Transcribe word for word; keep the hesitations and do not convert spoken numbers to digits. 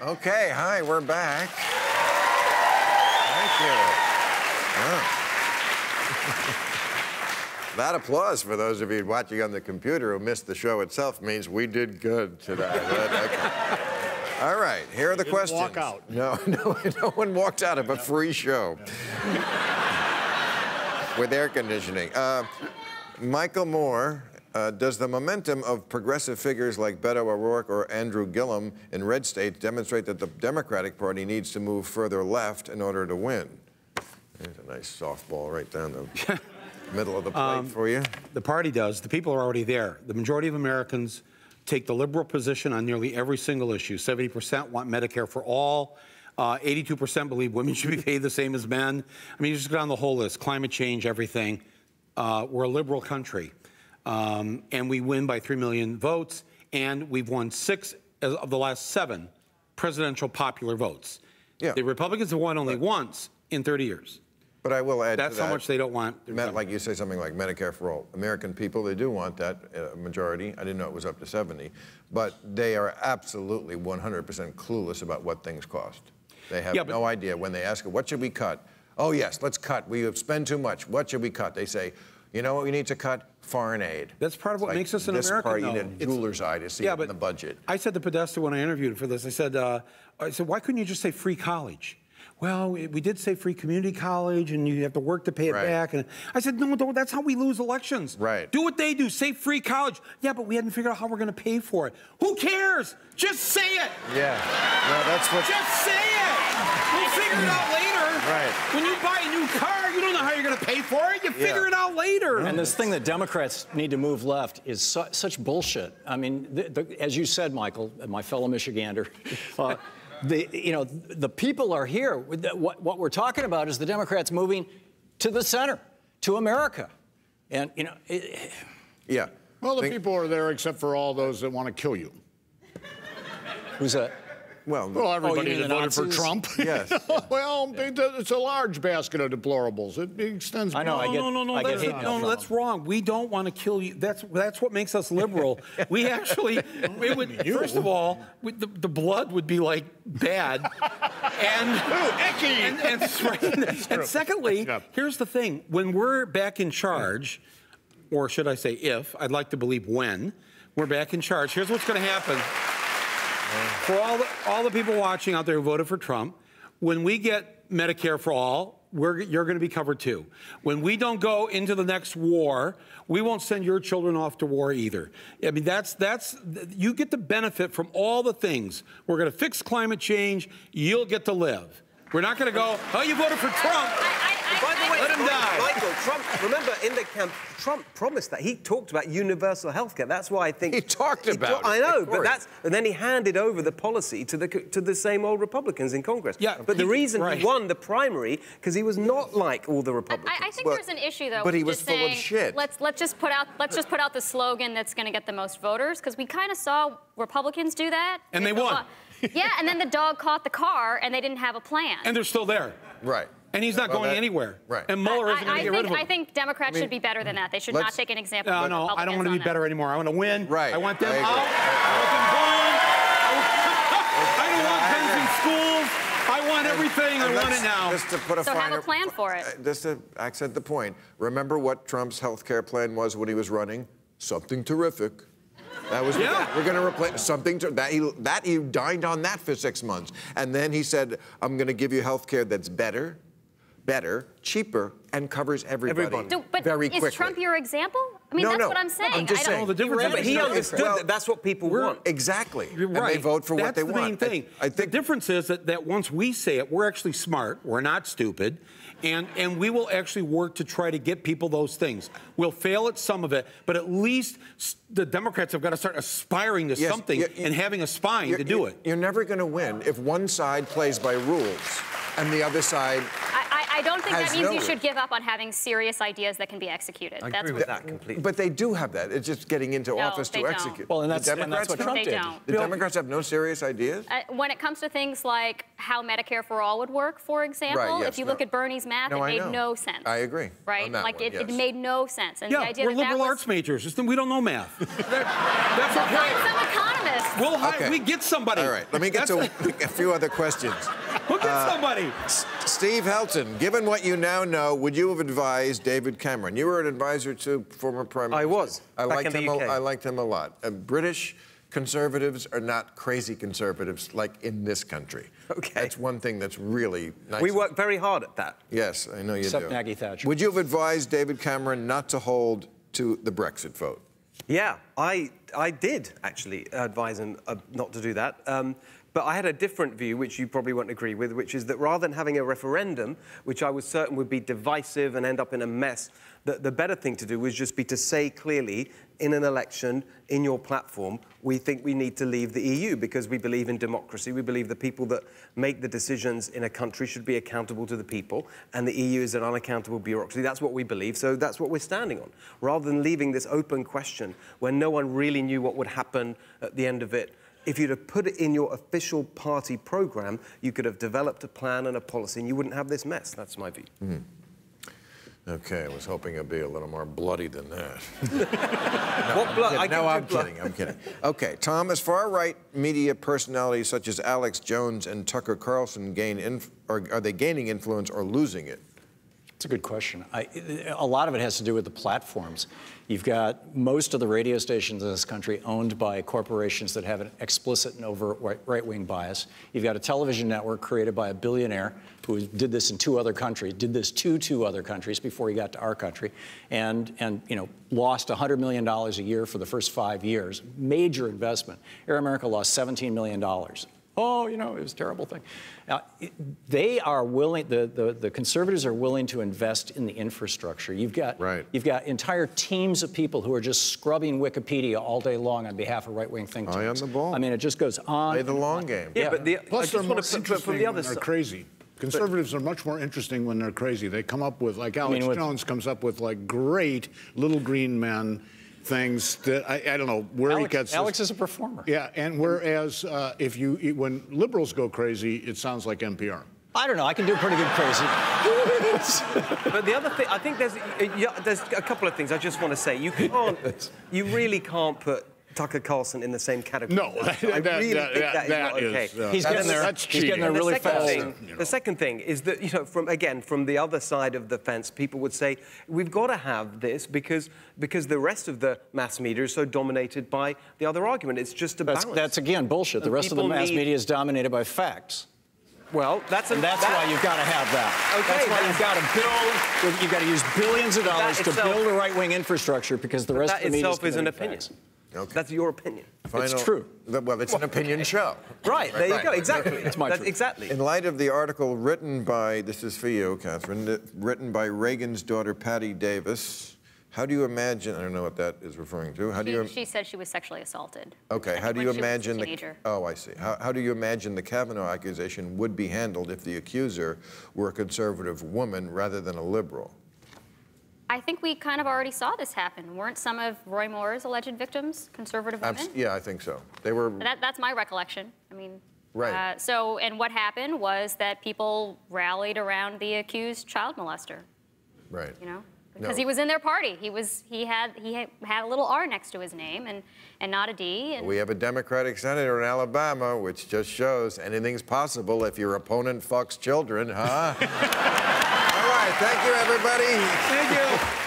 Okay, hi, we're back. Thank you. Wow. That applause, for those of you watching on the computer who missed the show itself, means we did good today. Okay. All right, here are the questions. Walk out. No, no, no one walked out of a free show. With air conditioning. Uh, Michael Moore, uh, does the momentum of progressive figures like Beto O'Rourke or Andrew Gillum in red states demonstrate that the Democratic Party needs to move further left in order to win? There's a nice softball right down the middle of the plate um, for you. The party does. The people are already there. The majority of Americans take the liberal position on nearly every single issue. seventy percent want Medicare for all. eighty-two percent uh, believe women should be paid the same as men. I mean, you just go down the whole list, climate change, everything. Uh, we're a liberal country, um, and we win by three million votes, and we've won six of the last seven presidential popular votes. Yeah. The Republicans have won only but, once in thirty years. But I will add That's to that, how much they don't want. Met, like you say, something like Medicare for all. American people, they do want that uh, majority. I didn't know it was up to seventy. But they are absolutely one hundred percent clueless about what things cost. They have yeah, no idea when they ask, what should we cut? Oh, yes, let's cut. We spend too much. What should we cut? They say, you know what we need to cut? Foreign aid. That's part of what like makes us an American, though. This party, jeweler's eye to see yeah, it in the budget. I said to Podesta when I interviewed him for this, I said, uh, I said, why couldn't you just say free college? Well, we did say free community college, and you have to work to pay it right. back. And I said, no, don't, that's how we lose elections. Right. Do what they do. Say free college. Yeah, but we hadn't figured out how we're going to pay for it. Who cares? Just say it. Yeah. No, that's what. Just say it. We'll figure it out later. Right. When you buy a new car, you don't know how you're going to pay for it. You figure yeah. it out later. And this thing that Democrats need to move left is su such bullshit. I mean, the, the, as you said, Michael, my fellow Michigander. Uh, The, you know, the people are here. What, what we're talking about is the Democrats moving to the center, to America. And, you know... It, yeah. Well, the Think, people are there except for all those that want to kill you. Who's that? Well, well everybody oh, that voted for Trump. Yes. yeah. Well, yeah. it's a large basket of deplorables. It extends... I know, no, I get, no, no, no, I that's, get hate no, no, that's wrong. We don't want to kill you. That's, that's what makes us liberal. We actually... It would, first of all, we, the, the blood would be, like, bad. and, Ooh, and, and, and, and secondly, yeah. here's the thing. When we're back in charge, or should I say if, I'd like to believe when, we're back in charge, here's what's going to happen. For all the, all the people watching out there who voted for Trump, when we get Medicare for all, we're, you're going to be covered too. When we don't go into the next war, we won't send your children off to war either. I mean, that's, that's, you get to benefit from all the things. We're going to fix climate change. You'll get to live. We're not going to go, oh, you voted for Trump. I, I, I, By the way, let him die. Michael, Trump, remember in the camp, Trump promised that. He talked about universal health care. That's why I think... He talked he about ta it. I know, but that's... And then he handed over the policy to the to the same old Republicans in Congress. Yeah, but he, the reason right. he won the primary, because he was not like all the Republicans. I, I think well, there's an issue, though. But he was full saying, of shit. Let's, let's, just put out, let's just put out the slogan that's going to get the most voters, because we kind of saw Republicans do that. And they won. Yeah, and then the dog caught the car, and they didn't have a plan. And they're still there. Right. And he's not well, going that, anywhere. Right. And Mueller isn't going to get rid of him. I think Democrats I mean, should be better than that. They should not take an example. No, no, I don't want to be that. better anymore. I want to win. Right. I want them I out. I want them gone. I don't want pens in schools. I want everything. I want it now. Just to put a so finer, have a plan for it. Just to accent the point. Remember what Trump's health care plan was when he was running? Something terrific. That was yeah. we're going to replace something to, that he that he dined on that for six months, and then he said, "I'm going to give you health care that's better, better, cheaper, and covers everybody." everybody. So, but very quickly. Is Trump your example? I mean, no, that's no. what I'm saying. I'm just I don't know the difference. But he understood well, that that's what people want. Exactly. You're right. And they vote for that's what they the want. That's the main thing. I, I think the difference is that, that once we say it, we're actually smart. We're not stupid. And, and we will actually work to try to get people those things. We'll fail at some of it, but at least the Democrats have got to start aspiring to yes, something you're, you're, and having a spine to do it. You're never going to win if one side plays by rules and the other side... I, I, I don't think that means no you should give up on having serious ideas that can be executed. I that's agree with that completely. But they do have that. It's just getting into no, office to don't. execute. Well, and that's, the Democrats, and that's what Trump did. Don't. The Democrats have no serious ideas? Uh, when it comes to things like... how Medicare for All would work, for example. Right, yes, if you no. look at Bernie's math, no, it made no sense. I agree. Right? On that like, one, it, yes. it made no sense. And yeah, the idea we're that liberal that was... arts majors. It's, we don't know math. That's okay. Find some economists. We'll hire, okay. We get somebody. All right, let me get That's to a few other questions. We'll get uh, somebody. S Steve Hilton, given what you now know, would you have advised David Cameron? You were an advisor to former Prime Minister. I was. I liked him. I liked him a lot. A British conservatives are not crazy conservatives like in this country. Okay. That's one thing that's really nice. We work very hard at that. Yes, I know you Except do. Except Maggie Thatcher. Would you have advised David Cameron not to hold to the Brexit vote? Yeah, I, I did actually advise him uh, not to do that. Um, But I had a different view, which you probably won't agree with, which is that rather than having a referendum, which I was certain would be divisive and end up in a mess, that the better thing to do was just be to say clearly in an election, in your platform, we think we need to leave the E U because we believe in democracy. We believe the people that make the decisions in a country should be accountable to the people, and the E U is an unaccountable bureaucracy. That's what we believe, so that's what we're standing on. Rather than leaving this open question where no one really knew what would happen at the end of it, if you'd have put it in your official party program, you could have developed a plan and a policy, and you wouldn't have this mess. That's my view. Mm. Okay, I was hoping it'd be a little more bloody than that. no, what blood? I no, I'm blood. kidding. I'm kidding. Okay, Tom. As far-right media personalities such as Alex Jones and Tucker Carlson gain, inf or are they gaining influence or losing it? That's a good question. I, a lot of it has to do with the platforms. You've got most of the radio stations in this country owned by corporations that have an explicit and overt right-wing bias. You've got a television network created by a billionaire who did this in two other countries, did this to two other countries before he got to our country, and, and you know, lost one hundred million dollars a year for the first five years. Major investment. Air America lost seventeen million dollars. Oh, you know, it was a terrible thing. Now, they are willing, the, the, the conservatives are willing to invest in the infrastructure. You've got, right. you've got entire teams of people who are just scrubbing Wikipedia all day long on behalf of right-wing think tanks. I am the ball. I mean, it just goes on. Play the long game. Yeah, yeah. But the, plus they're more interesting when they're crazy. Conservatives but, are much more interesting when they're crazy. They come up with, like Alex I mean, with, Jones comes up with, like, great little green men things that I, I don't know where Alex, he gets. Alex this. is a performer. Yeah, and whereas uh, if you when liberals go crazy, it sounds like N P R. I don't know. I can do pretty good crazy. But the other thing, I think there's uh, there's a couple of things I just want to say. You can't, you really can't put Tucker Carlson in the same category. No, that, I really that, think that, that is that not okay. Is, uh, he's getting there. That's cheating. He's getting there really the fast. Thing, you know. The second thing is that, you know, from again, from the other side of the fence, people would say, we've got to have this because because the rest of the mass media is so dominated by the other argument. It's just a that's, balance. That's, again, bullshit. The and rest of the mass need... media is dominated by facts. Well, that's a, and that's that, why you've got to have that. Okay, that's why that's, you've got to build, you've got to use billions of dollars to itself, build a right-wing infrastructure because the rest of the media that itself is, is an opinion. Facts. Okay. That's your opinion. Final, it's true. Well, it's well, an opinion show. Right, there right, you right, go, right, exactly. It's my That's exactly. In light of the article written by, this is for you, Catherine, written by Reagan's daughter, Patty Davis, how do you imagine, I don't know what that is referring to. How she, do you? She said she was sexually assaulted. Okay, how do you imagine the, oh, I see. How, how do you imagine the Kavanaugh accusation would be handled if the accuser were a conservative woman rather than a liberal? I think we kind of already saw this happen. Weren't some of Roy Moore's alleged victims conservative women? Abs yeah, I think so. They were. That, that's my recollection. I mean, right. Uh, so, and what happened was that people rallied around the accused child molester. Right. You know, because no. he was in their party. He was. He had. He had a little R next to his name, and and not a D. And we have a Democratic senator in Alabama, which just shows anything's possible if your opponent fucks children, huh? Thank you, everybody. Thank you.